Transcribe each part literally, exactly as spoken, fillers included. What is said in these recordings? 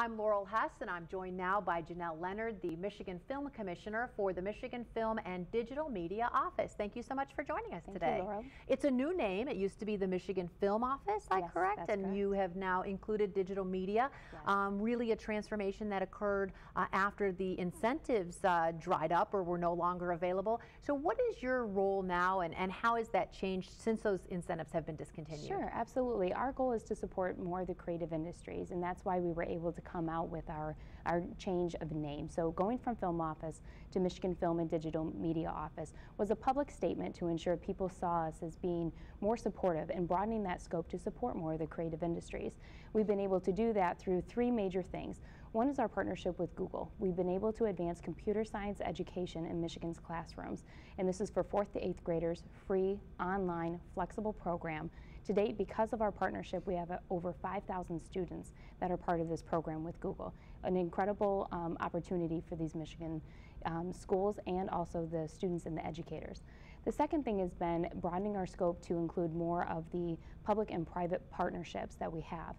I'm Laurel Hess, and I'm joined now by Jenell Leonard, the Michigan Film Commissioner for the Michigan Film and Digital Media Office. Thank you so much for joining us Thank today. You, Laurel. It's a new name. It used to be the Michigan Film Office, is that yes, correct? That's and correct. You have now included digital media. Yes. Um, really a transformation that occurred uh, after the incentives uh, dried up or were no longer available. So what is your role now, and, and how has that changed since those incentives have been discontinued? Sure, absolutely. Our goal is to support more of the creative industries, and that's why we were able to come out with our, our change of name. So going from Film Office to Michigan Film and Digital Media Office was a public statement to ensure people saw us as being more supportive and broadening that scope to support more of the creative industries. We've been able to do that through three major things. One is our partnership with Google. We've been able to advance computer science education in Michigan's classrooms, and this is for fourth to eighth graders, free, online, flexible program. To date, because of our partnership, we have over five thousand students that are part of this program with Google. An incredible um, opportunity for these Michigan um, schools and also the students and the educators. The second thing has been broadening our scope to include more of the public and private partnerships that we have.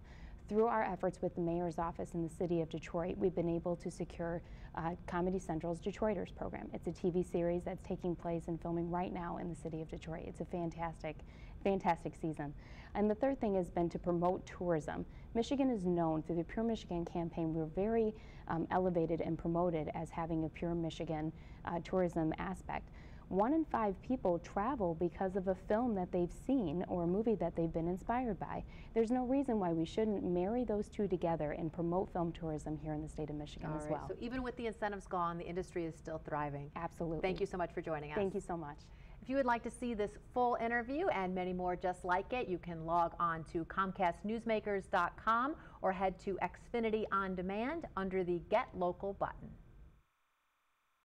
Through our efforts with the mayor's office in the city of Detroit, we've been able to secure uh, Comedy Central's Detroiters program. It's a T V series that's taking place and filming right now in the city of Detroit. It's a fantastic, fantastic season. And the third thing has been to promote tourism. Michigan is known through the Pure Michigan campaign. We're very um, elevated and promoted as having a Pure Michigan uh, tourism aspect. One in five people travel because of a film that they've seen or a movie that they've been inspired by. There's no reason why we shouldn't marry those two together and promote film tourism here in the state of Michigan as well. So even with the incentives gone, the industry is still thriving. Absolutely. Thank you so much for joining us. Thank you so much. If you would like to see this full interview and many more just like it, you can log on to Comcast Newsmakers dot com or head to Xfinity On Demand under the Get Local button.